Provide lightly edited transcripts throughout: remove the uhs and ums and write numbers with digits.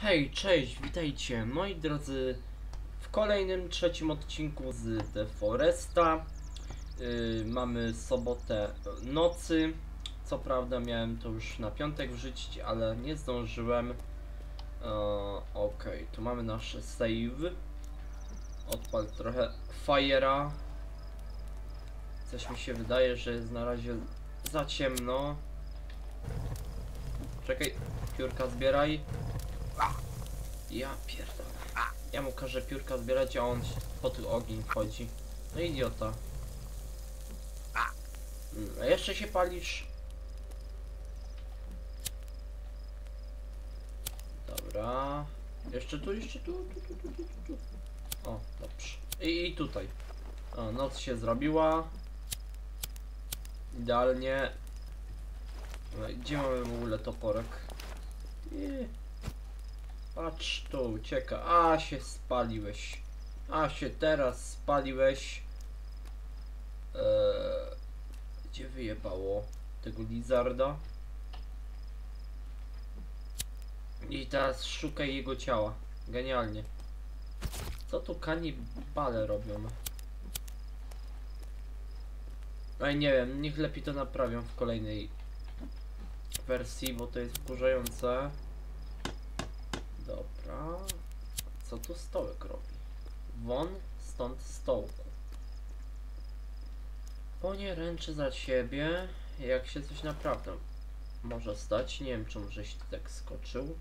Hej, cześć, witajcie moi drodzy w kolejnym, trzecim odcinku z The Foresta. Mamy sobotę nocy. Co prawda miałem to już na piątek wrzucić, ale nie zdążyłem. Okej, tu mamy nasze save. Odpal trochę fajera. Coś mi się wydaje, że jest na razie za ciemno. Czekaj, piórka zbieraj. Ja pierdolę. Ja mu każę piórka zbierać, a on pod ogień wchodzi. No idiota. A jeszcze się palisz. Dobra. Jeszcze tu. O, dobrze. I tutaj. O, noc się zrobiła. Idealnie. Gdzie mamy w ogóle toporek? Patrz tu, ucieka. A się spaliłeś. A się teraz spaliłeś. Gdzie wyjebało tego lizarda? I teraz szukaj jego ciała. Genialnie. Co tu kanibale robią? Ej, nie wiem, niech lepiej to naprawią w kolejnej wersji, bo to jest wkurzające. Dobra. Co tu stołek robi? Won stąd stołku. Po nie ręczy za siebie, jak się coś naprawdę może stać. Nie wiem, czemu żeś tak skoczył.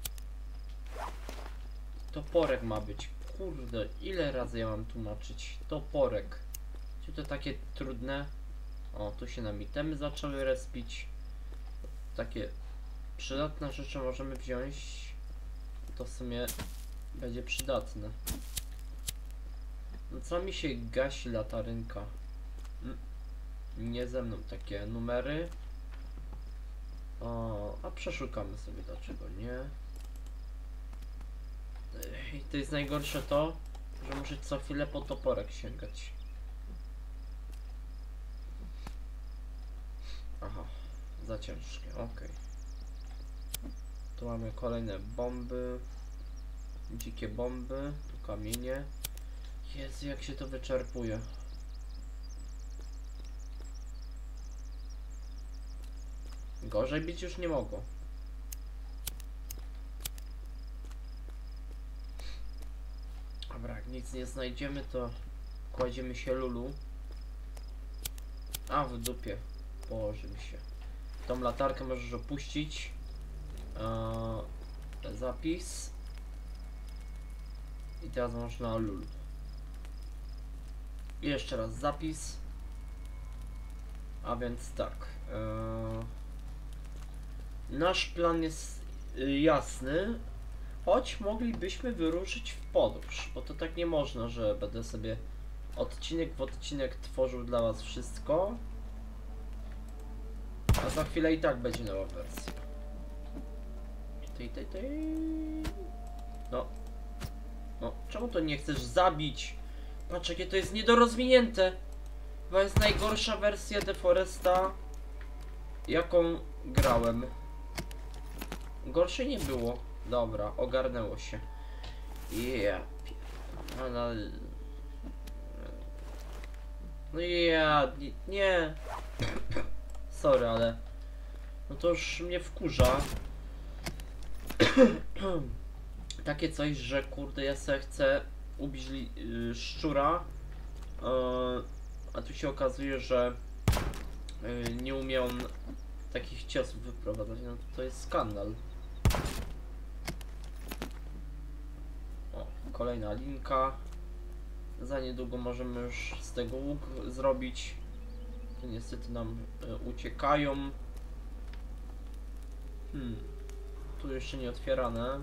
Toporek ma być. Kurde, ile razy ja mam tłumaczyć? Toporek. Czy to takie trudne? O, tu się nam itemy zaczęły respić. Takie przydatne rzeczy możemy wziąć. To w sumie będzie przydatne. No co mi się gasi latarynka? Nie ze mną takie numery. O, a przeszukamy sobie, dlaczego nie. I to jest najgorsze to, że muszę co chwilę po toporek sięgać. Aha, za ciężkie, okej. Tu mamy kolejne bomby. Dzikie bomby. Tu kamienie. Jezu, jak się to wyczerpuje. Gorzej być już nie mogło. Dobra, jak nic nie znajdziemy, to kładziemy się lulu. A w dupie. Położymy się. Tą latarkę możesz opuścić. Zapis. I teraz można lul. I jeszcze raz zapis. A więc tak. Nasz plan jest jasny. Choć moglibyśmy wyruszyć w podróż. Bo to tak nie można, że będę sobie odcinek w odcinek tworzył dla was wszystko. A za chwilę i tak będzie nowa wersja. No, czemu to nie chcesz zabić? Patrz, jakie to jest niedorozwinięte. To jest najgorsza wersja The Foresta, jaką grałem. Gorszej nie było. Dobra, ogarnęło się. Nie. Sorry, ale... No to już mnie wkurza. Takie coś, że kurde, ja sobie chcę ubić szczura, a tu się okazuje, że nie umie on takich ciosów wyprowadzać. No to jest skandal. O, kolejna linka. Za niedługo możemy już z tego łuk zrobić. To niestety nam uciekają. Tu jeszcze nie otwierane.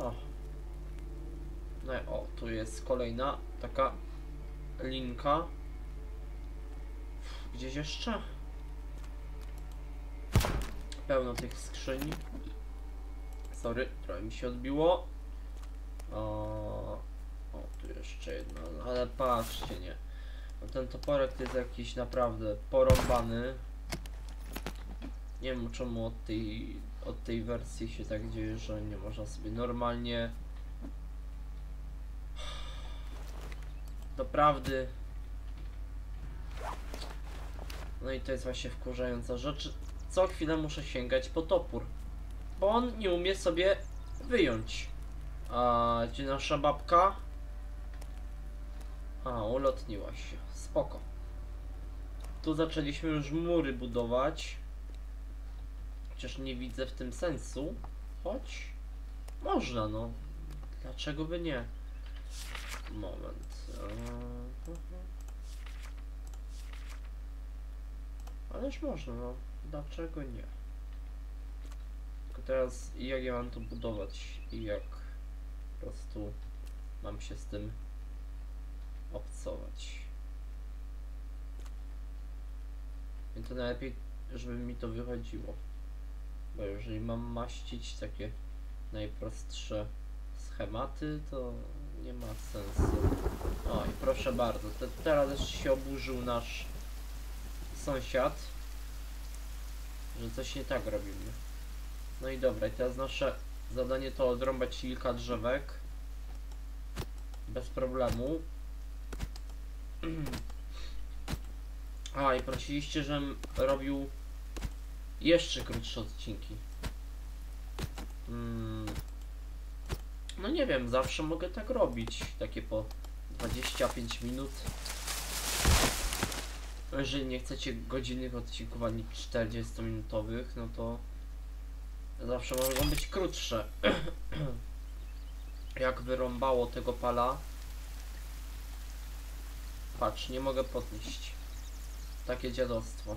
O. No i o, tu jest kolejna taka linka. Gdzieś jeszcze? Pełno tych skrzyni. Sorry, trochę mi się odbiło. O, tu jeszcze jedna, ale patrzcie, nie. Ten toporek to jest jakiś naprawdę porąbany. Nie wiem czemu od tej wersji się tak dzieje, że nie można sobie normalnie doprawdy. No i to jest właśnie wkurzająca rzecz. Co chwilę muszę sięgać po topór, bo on nie umie sobie wyjąć. A gdzie nasza babka? A, ulotniła się. Spoko. Tu zaczęliśmy już mury budować. Chociaż nie widzę w tym sensu. Choć można, no. Dlaczego by nie? Moment. Ależ można, no. Dlaczego nie? Tylko teraz jak ja mam to budować i jak po prostu mam się z tym obcować. I to najlepiej, żeby mi to wychodziło. Bo jeżeli mam maścić takie najprostsze schematy, to nie ma sensu. O i proszę bardzo, teraz też się oburzył nasz sąsiad, że coś nie tak robimy. No i dobra, i teraz nasze zadanie to odrąbać kilka drzewek. Bez problemu. A i prosiliście, żebym robił jeszcze krótsze odcinki. No nie wiem, zawsze mogę tak robić. Takie po 25 minut. Jeżeli nie chcecie godzinnych odcinków ani 40-minutowych, no to zawsze mogą być krótsze. Jak wyrąbało tego pala. Patrz, nie mogę podnieść. Takie dziadostwo.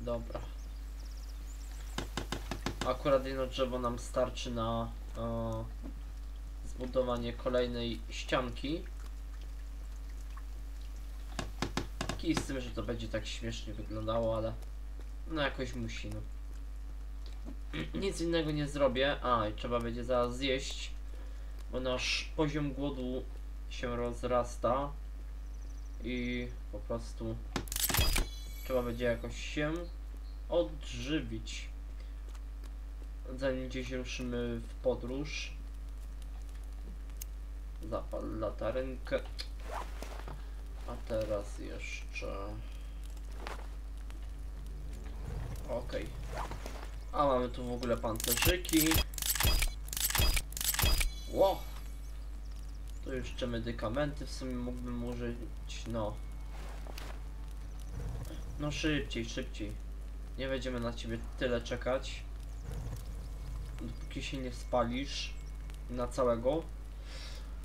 Dobra. Akurat jedno drzewo nam starczy na zbudowanie kolejnej ścianki. I z tym, że to będzie tak śmiesznie wyglądało, ale no jakoś musi, no. Nic innego nie zrobię. A, i trzeba będzie zaraz zjeść, bo nasz poziom głodu się rozrasta i po prostu trzeba będzie jakoś się odżywić, zanim gdzieś ruszymy w podróż. Zapal latarenkę. A teraz jeszcze... Okej. A mamy tu w ogóle pancerzyki. Ło! Tu jeszcze medykamenty w sumie mógłbym użyć, no. No szybciej, szybciej. Nie będziemy na ciebie tyle czekać. Dopóki się nie spalisz na całego.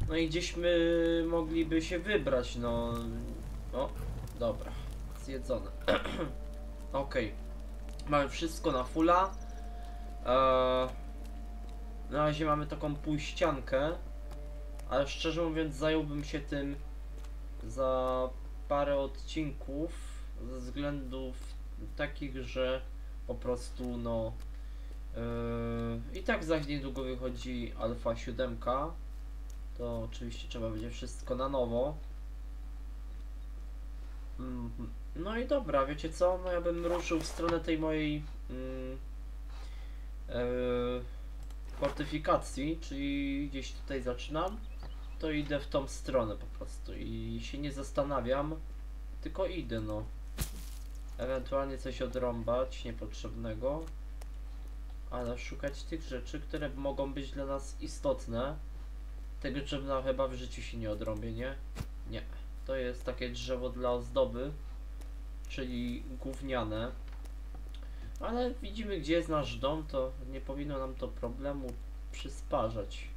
No i gdzieśmy mogliby się wybrać, no... O, dobra. Zjedzone. Okej. Mamy wszystko na fulla. Na razie mamy taką półściankę. Ale szczerze mówiąc zająłbym się tym za parę odcinków. Ze względów takich, że po prostu no... I tak zaś niedługo wychodzi Alfa 7. To oczywiście trzeba będzie wszystko na nowo. No i dobra, wiecie co? No ja bym ruszył w stronę tej mojej fortyfikacji, czyli gdzieś tutaj zaczynam. To idę w tą stronę po prostu i się nie zastanawiam, tylko idę, no. Ewentualnie coś odrąbać niepotrzebnego, ale szukać tych rzeczy, które mogą być dla nas istotne. Tego drzewna chyba w życiu się nie odrąbię, nie? Nie. To jest takie drzewo dla ozdoby, czyli gówniane. Ale widzimy, gdzie jest nasz dom, to nie powinno nam to problemu przysparzać.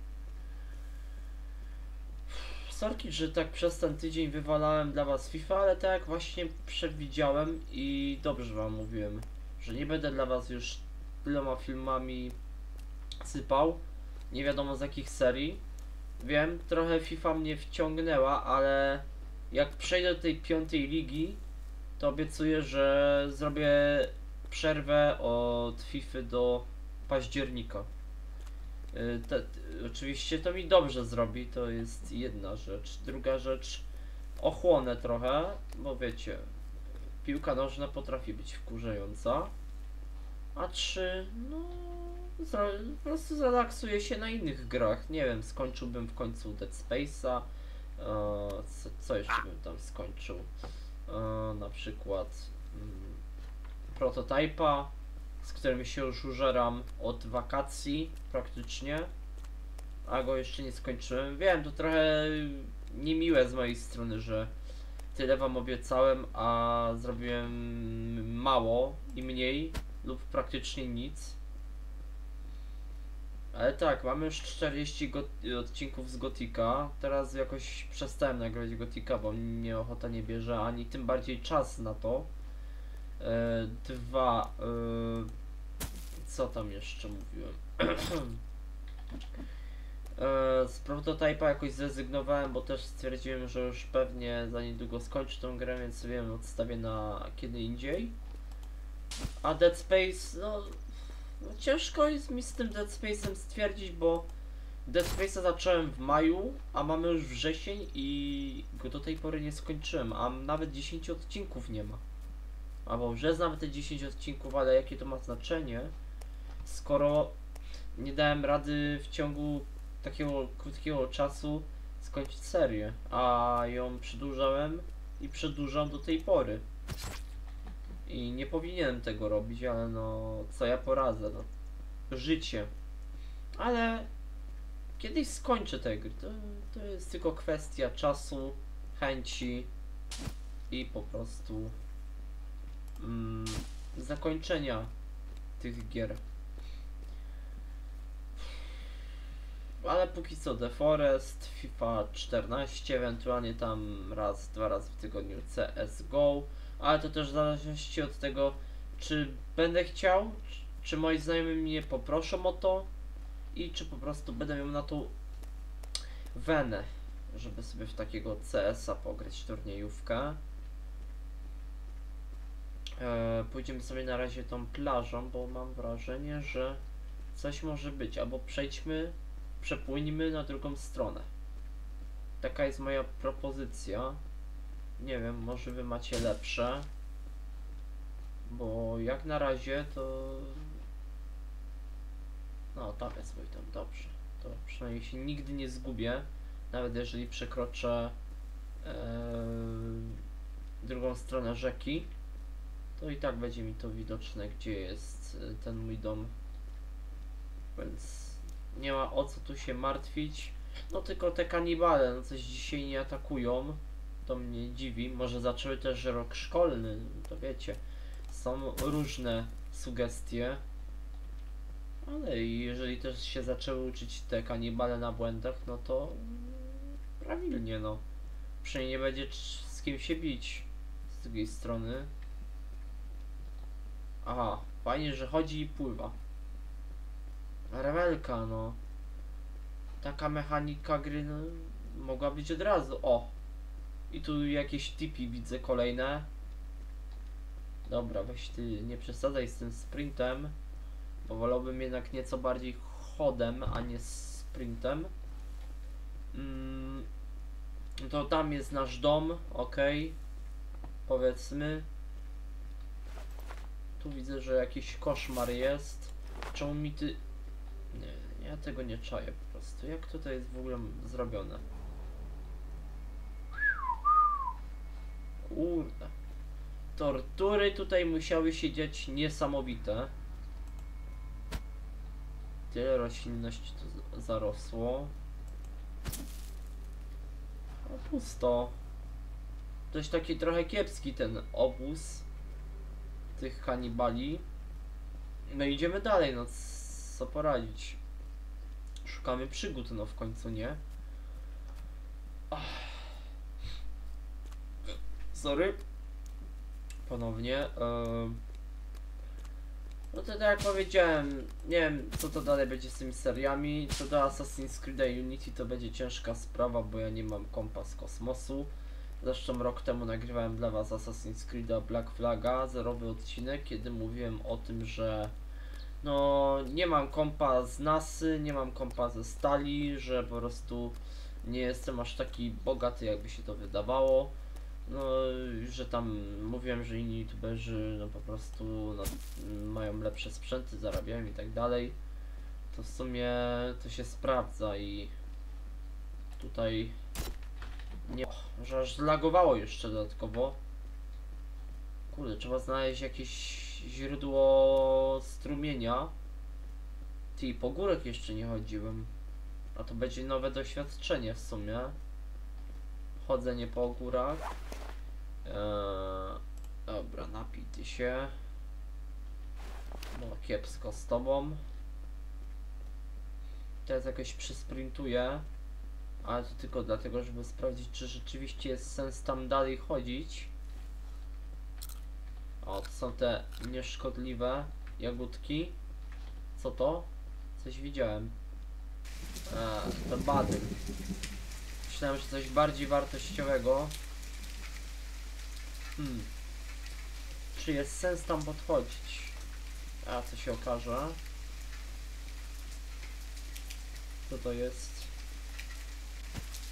Sorki, że tak przez ten tydzień wywalałem dla was FIFA, ale tak jak właśnie przewidziałem i dobrze wam mówiłem, że nie będę dla was już tyloma filmami sypał, nie wiadomo z jakich serii. Wiem, trochę FIFA mnie wciągnęła, ale jak przejdę do tej 5. ligi, to obiecuję, że zrobię przerwę od FIFA do października. Oczywiście to mi dobrze zrobi, to jest jedna rzecz. Druga rzecz, ochłonę trochę, bo wiecie, piłka nożna potrafi być wkurzająca, a 3, no, po prostu zrelaksuję się na innych grach. Nie wiem, skończyłbym w końcu Dead Space'a, co jeszcze bym tam skończył, na przykład Prototype'a, z którym się już użeram od wakacji praktycznie, a go jeszcze nie skończyłem. Wiem, to trochę niemiłe z mojej strony, że tyle wam obiecałem, a zrobiłem mało i mniej lub praktycznie nic. Ale tak, mamy już 40 odcinków z Gothica. Teraz jakoś przestałem nagrywać Gothica, bo mnie ochota nie bierze, ani tym bardziej czas na to. Co tam jeszcze mówiłem? Z Prototype'a jakoś zrezygnowałem, bo też stwierdziłem, że już pewnie za niedługo skończę tą grę, więc sobie ją odstawię na kiedy indziej. A Dead Space, no ciężko jest mi z tym Dead Space'em stwierdzić, bo Dead Space'a zacząłem w maju, a mamy już wrzesień i go do tej pory nie skończyłem, a nawet 10 odcinków nie ma. Albo że znam te 10 odcinków, ale jakie to ma znaczenie, skoro nie dałem rady w ciągu takiego krótkiego czasu skończyć serię, a ją przedłużałem i przedłużam do tej pory. I nie powinienem tego robić, ale no co ja poradzę, no. Życie. Ale kiedyś skończę te gry, to jest tylko kwestia czasu, chęci i po prostu zakończenia tych gier. Ale póki co The Forest, FIFA 14, ewentualnie tam raz, dwa razy w tygodniu CSGO, ale to też w zależności od tego, czy będę chciał, czy moi znajomi mnie poproszą o to i czy po prostu będę miał na tą wenę, żeby sobie w takiego CS-a pograć turniejówkę. Pójdziemy sobie na razie tą plażą, bo mam wrażenie, że coś może być, albo przepłyńmy na drugą stronę. Taka jest moja propozycja. Nie wiem, może wy macie lepsze, bo jak na razie to... No, tam jest mój tam, dobrze. To przynajmniej się nigdy nie zgubię, nawet jeżeli przekroczę drugą stronę rzeki, to i tak będzie mi to widoczne, gdzie jest ten mój dom, więc nie ma o co tu się martwić. No tylko te kanibale, no coś dzisiaj nie atakują, to mnie dziwi. Może zaczęły też rok szkolny, to wiecie, są różne sugestie, ale jeżeli też się zaczęły uczyć te kanibale na błędach, no to prawidłnie, no. Przynajmniej nie będzie z kim się bić z drugiej strony. Aha, fajnie, że chodzi i pływa. Rewelka, no. Taka mechanika gry, no, mogła być od razu. O! I tu jakieś tipi widzę kolejne. Dobra, weź ty nie przesadzaj z tym sprintem, bo wolałbym jednak nieco bardziej chodem, a nie sprintem. To tam jest nasz dom, ok. Powiedzmy. Tu widzę, że jakiś koszmar jest. Czemu mi ty... Nie, ja tego nie czaję po prostu. Jak tutaj jest w ogóle zrobione? Kurde. Tortury tutaj musiały się dziać niesamowite. Tyle roślinności tu zarosło. O, pusto. Coś taki trochę kiepski ten obóz tych kanibali. No idziemy dalej, no co poradzić. Szukamy przygód, no w końcu, nie? Ach. Sorry. Ponownie. No to tak jak powiedziałem, nie wiem co to dalej będzie z tymi seriami. Co do Assassin's Creed Unity to będzie ciężka sprawa, bo ja nie mam kompa z kosmosu. Zresztą rok temu nagrywałem dla was Assassin's Creed'a Black Flag'a, zerowy odcinek, kiedy mówiłem o tym, że no nie mam kompa z nasy, nie mam kompa ze stali, że po prostu nie jestem aż taki bogaty, jakby się to wydawało. No, że tam mówiłem, że inni youtuberzy no po prostu no, mają lepsze sprzęty, zarabiają i tak dalej. To w sumie to się sprawdza i tutaj nie, że aż zlagowało jeszcze dodatkowo. Kurde, trzeba znaleźć jakieś źródło strumienia. Ty, po górek jeszcze nie chodziłem. A to będzie nowe doświadczenie w sumie. Chodzenie po górach. Dobra, napij ty się. No kiepsko z tobą. Teraz jakoś przysprintuję. Ale to tylko dlatego, żeby sprawdzić, czy rzeczywiście jest sens tam dalej chodzić. O, to są te nieszkodliwe jagódki. Co to? Coś widziałem. To badyl. Myślałem, że coś bardziej wartościowego. Czy jest sens tam podchodzić? A co się okaże? Co to jest?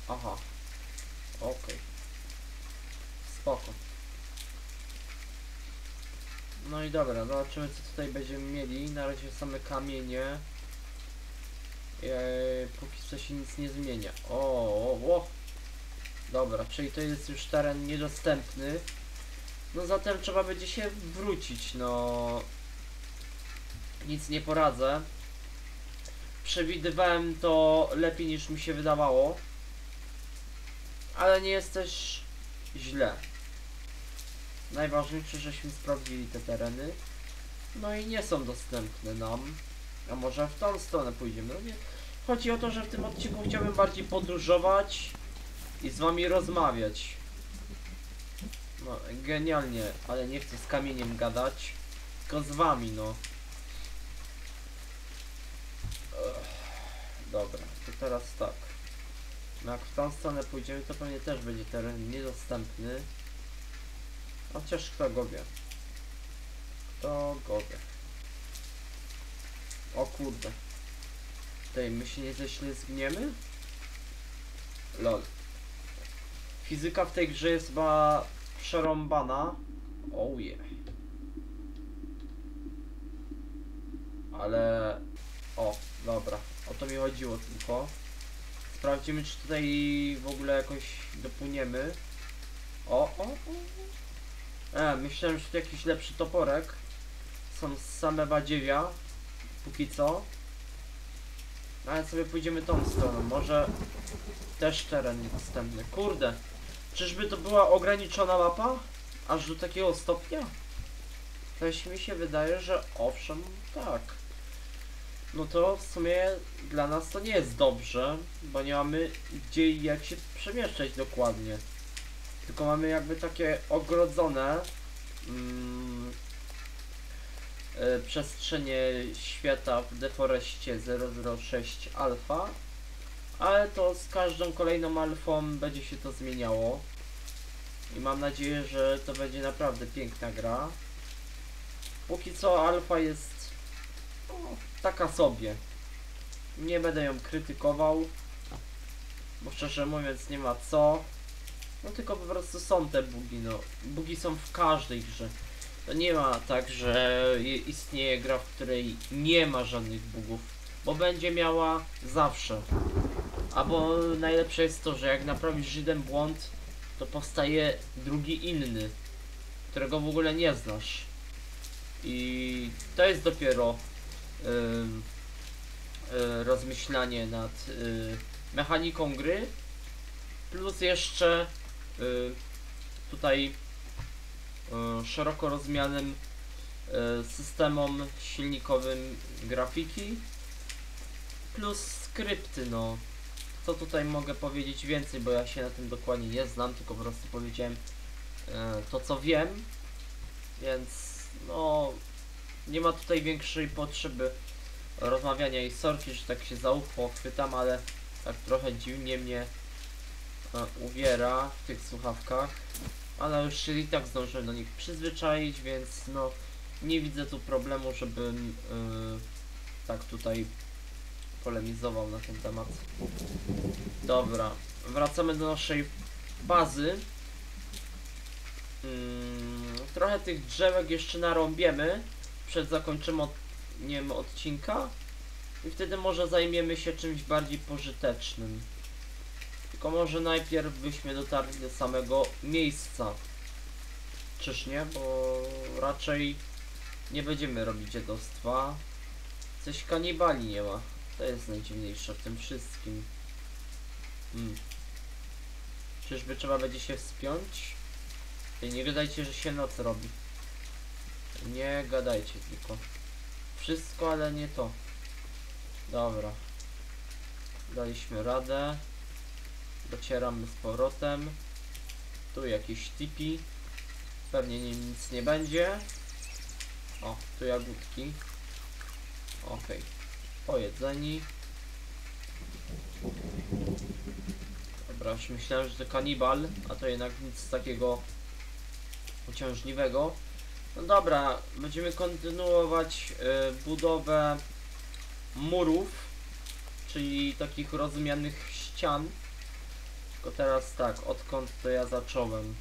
Aha. Okej. Spoko. No i dobra, zobaczymy co tutaj będziemy mieli. Na razie same kamienie. Póki co się nic nie zmienia. Dobra, czyli to jest już teren niedostępny. No zatem trzeba będzie się wrócić, no. Nic nie poradzę. Przewidywałem to lepiej niż mi się wydawało. Ale nie jest też źle. Najważniejsze, żeśmy sprawdzili te tereny. No i nie są dostępne nam. A może w tą stronę pójdziemy? No nie. Chodzi o to, że w tym odcinku chciałbym bardziej podróżować i z wami rozmawiać. No, genialnie, ale nie chcę z kamieniem gadać, tylko z wami, no. Dobra, to teraz tak. No jak w tą stronę pójdziemy, to pewnie też będzie teren niedostępny. Chociaż kto go wie. Kto go wie. O kurde. Tej, my się nie ześlizgniemy? Lol. Fizyka w tej grze jest chyba przerąbana. Oh yeah. Ale... O, dobra. O to mi chodziło tylko. Sprawdzimy, czy tutaj w ogóle jakoś dopłyniemy. Myślałem, że tu jakiś lepszy toporek. Są same badziewia. Póki co. Ale sobie pójdziemy tą stroną. Może też teren niedostępny. Kurde. Czyżby to była ograniczona mapa? Aż do takiego stopnia? Coś mi się wydaje, że owszem, tak. No to w sumie dla nas to nie jest dobrze. Bo nie mamy gdzie i jak się przemieszczać dokładnie. Tylko mamy jakby takie ogrodzone przestrzenie świata w The Foreście 006 alfa, ale to z każdą kolejną alfą będzie się to zmieniało i mam nadzieję, że to będzie naprawdę piękna gra. Póki co alfa jest taka sobie, nie będę ją krytykował, bo szczerze mówiąc nie ma co. No tylko po prostu są te bugi, no. Bugi są w każdej grze. To nie ma tak, że istnieje gra, w której nie ma żadnych bugów. Bo będzie miała zawsze. Albo najlepsze jest to, że jak naprawisz jeden błąd, to powstaje drugi inny, którego w ogóle nie znasz. I to jest dopiero rozmyślanie nad mechaniką gry. Plus jeszcze tutaj szeroko rozumianym systemom silnikowym grafiki plus skrypty, no co tutaj mogę powiedzieć więcej, bo ja się na tym dokładnie nie znam, tylko po prostu powiedziałem to co wiem, więc no nie ma tutaj większej potrzeby rozmawiania i sorki, że tak się za ucho chwytam, ale tak trochę dziwnie mnie uwiera w tych słuchawkach, ale już się i tak zdążyłem do nich przyzwyczaić, więc no nie widzę tu problemu, żebym tak tutaj polemizował na ten temat. Dobra, wracamy do naszej bazy. Trochę tych drzewek jeszcze narąbiemy przed zakończym odcinka i wtedy może zajmiemy się czymś bardziej pożytecznym. Tylko może najpierw byśmy dotarli do samego miejsca. Czyż nie? Bo raczej nie będziemy robić dziadostwa. Coś kanibali nie ma. To jest najdziwniejsze w tym wszystkim. Czyżby trzeba będzie się wspiąć? I nie gadajcie, że się noc robi. Nie gadajcie tylko. Wszystko, ale nie to. Dobra. Daliśmy radę. Docieramy z powrotem. Tu jakieś tipi. Pewnie nic nie będzie. O, tu jagódki. Okej. Pojedzeni. Dobra, już myślałem, że to kanibal, a to jednak nic takiego uciążliwego. No dobra, będziemy kontynuować budowę murów, czyli takich rozumianych ścian. Tylko teraz tak, odkąd to ja zacząłem?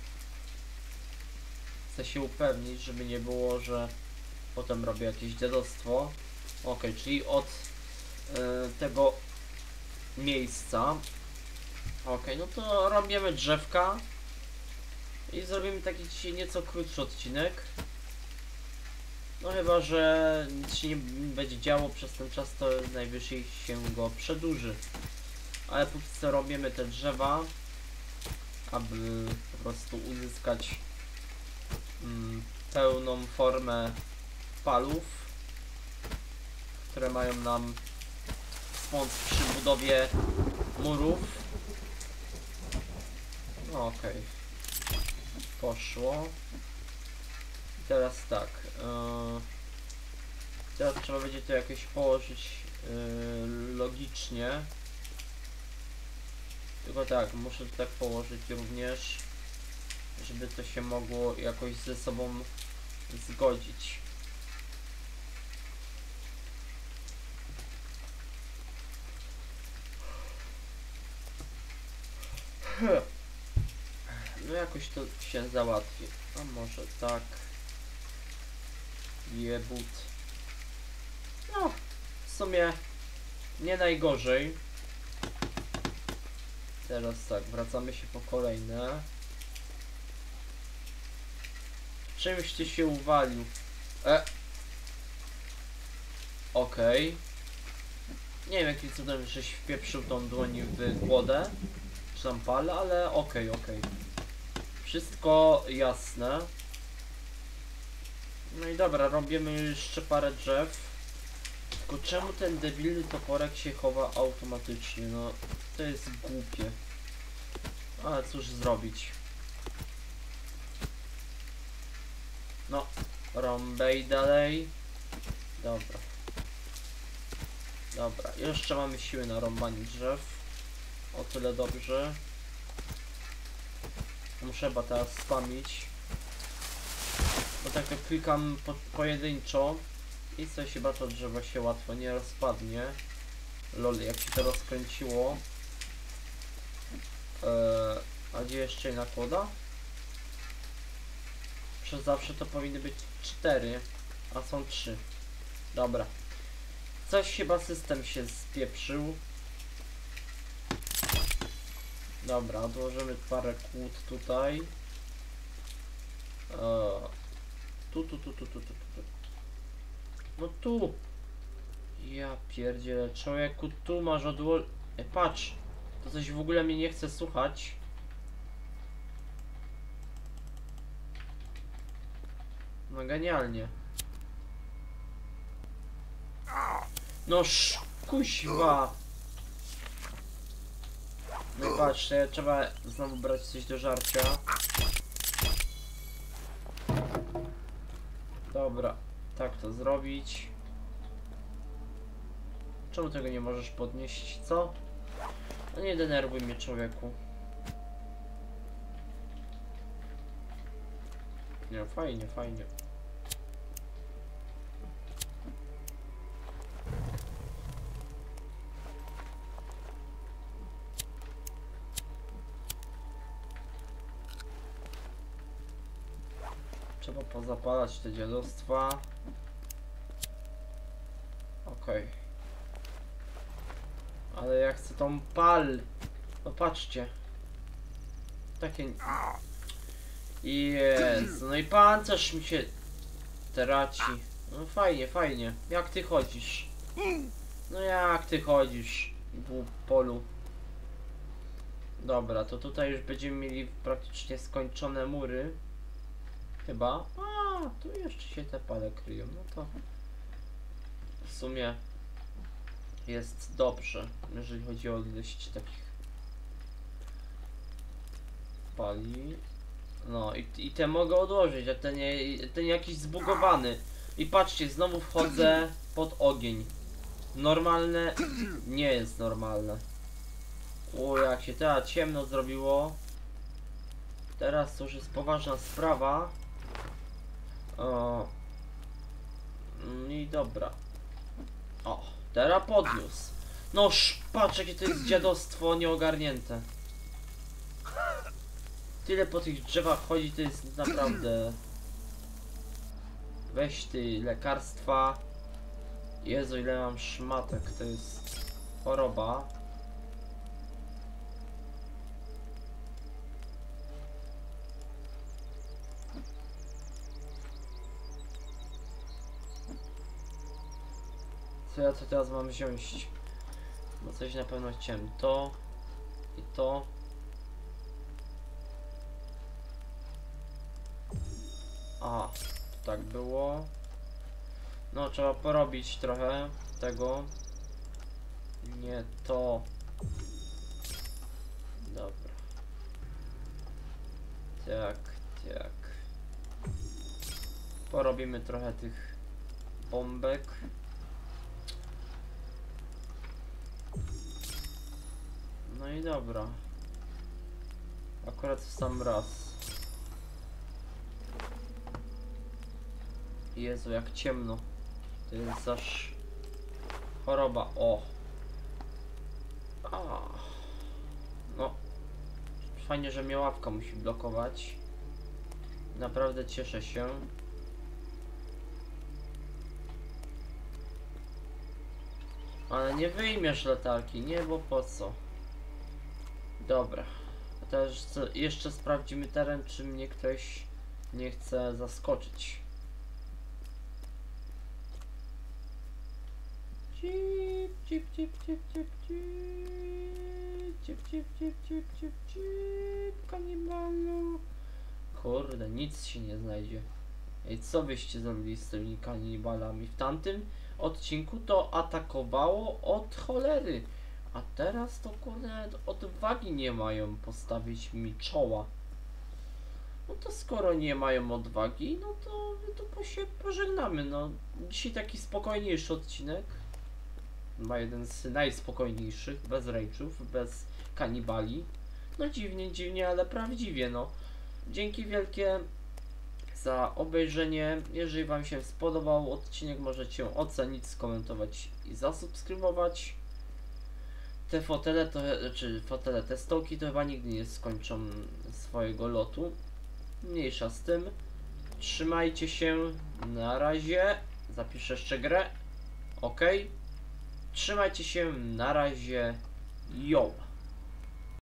Chcę się upewnić, żeby nie było, że potem robię jakieś dziadostwo. Okej, czyli od tego miejsca. Okej, no to robimy drzewka. I zrobimy taki dzisiaj nieco krótszy odcinek. No chyba, że nic się nie będzie działo przez ten czas, to najwyżej się go przedłuży. Ale póki co robimy te drzewa, aby po prostu uzyskać pełną formę palów, które mają nam pomóc przy budowie murów. No okej. Poszło. I teraz tak. Teraz trzeba będzie to jakieś położyć logicznie. Tylko tak, muszę to tak położyć również, żeby to się mogło jakoś ze sobą zgodzić. No jakoś to się załatwi. A może tak. Jebut. No, w sumie nie najgorzej. Teraz tak, wracamy się po kolejne. Czymś ty się uwalił? Okej. Nie wiem jakim cudem żeś wpieprzył tą dłoń w kłodę, czy tam palę, ale okej. Wszystko jasne. No i dobra, robimy jeszcze parę drzew. Tylko czemu ten debilny toporek się chowa automatycznie? No, to jest głupie. Ale cóż zrobić? No, rąbej dalej. Dobra. Dobra, jeszcze mamy siły na rąbanie drzew. O tyle dobrze. Muszę chyba teraz spamić, bo tak to klikam pojedynczo i coś chyba to drzewo się łatwo nie rozpadnie. Lol, jak się to rozkręciło. A gdzie jeszcze jedna kłoda? Przez zawsze to powinny być 4, a są 3. Dobra. Coś chyba system się spieprzył. Dobra, odłożymy parę kłód tutaj. Tu. No tu! Ja pierdzielę, człowieku, tu masz odłożyć. Patrz! To coś w ogóle mnie nie chce słuchać. No genialnie. No kuźwa! No i patrzcie, trzeba znowu brać coś do żarcia. Dobra, tak to zrobić. Czemu tego nie możesz podnieść, co? No nie denerwuj mnie, człowieku. Nie, fajnie, fajnie. Trzeba pozapalać te dziadostwa. Okej. Ale ja chcę tą pal. No patrzcie. Takie... Jest. No i pancerz mi się traci. No fajnie, fajnie. Jak ty chodzisz? No jak ty chodzisz w polu? Dobra, to tutaj już będziemy mieli praktycznie skończone mury. Chyba. A, tu jeszcze się te pale kryją. No to w sumie jest dobrze, jeżeli chodzi o ilość takich pali. No i te mogę odłożyć, a ten jakiś zbugowany. I patrzcie, znowu wchodzę pod ogień. Normalne nie jest normalne. O, jak się teraz ciemno zrobiło. Teraz to już jest poważna sprawa. O. I dobra. O, teraz podniósł. Noż, patrz jakie to jest dziadostwo nieogarnięte. Tyle po tych drzewach chodzi, to jest naprawdę... Weź ty lekarstwa. Jezu, ile mam szmatek, to jest choroba. Co ja tu teraz mam wziąć? Bo coś na pewno chciałem. To i to. A, tak było. No, trzeba porobić trochę tego. Nie to. Dobra. Tak, tak. Porobimy trochę tych bombek. No i dobra. Akurat w sam raz. Jezu, jak ciemno. To jest aż choroba, o. A. No. Fajnie, że mnie łapka musi blokować. Naprawdę cieszę się. Ale nie wyjmiesz latarki, nie, bo po co? Dobra. A teraz jeszcze sprawdzimy teren, czy mnie ktoś nie chce zaskoczyć. Cip, cip, cip, cip, cip, cip, cip, cip, cip, cip, kanibalu. Kurde, nic się nie znajdzie. Ej, co byście zrobili z tymi kanibalami? W tamtym odcinku to atakowało od cholery. A teraz to kurde odwagi nie mają postawić mi czoła. No to skoro nie mają odwagi, no to się pożegnamy. No, dzisiaj taki spokojniejszy odcinek. Ma jeden z najspokojniejszych, bez rage'ów, bez kanibali. No dziwnie, dziwnie, ale prawdziwie, no. Dzięki wielkie za obejrzenie. Jeżeli wam się spodobał odcinek, możecie ocenić, skomentować i zasubskrybować. Te fotele, te stołki to chyba nigdy nie skończą swojego lotu. Mniejsza z tym. Trzymajcie się. Na razie. Zapiszę jeszcze grę. Okej. Trzymajcie się, na razie, yo!